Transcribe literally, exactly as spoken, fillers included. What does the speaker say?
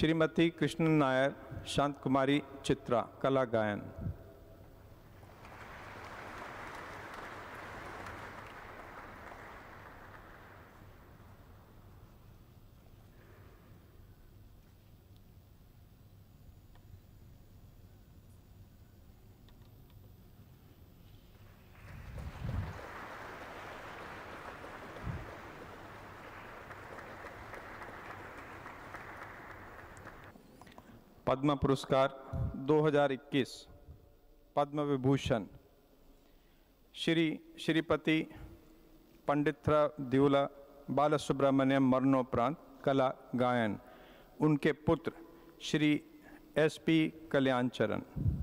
श्रीमती कृष्णन नायर, शांत कुमारी, चित्रा, कला गायन। पद्म पुरस्कार दो हज़ार इक्कीस, पद्म विभूषण श्री श्रीपति पंडित्रावला बालसुब्रमण्यम मरणोपरांत, कला गायन, उनके पुत्र श्री एस पी कल्याणचरण।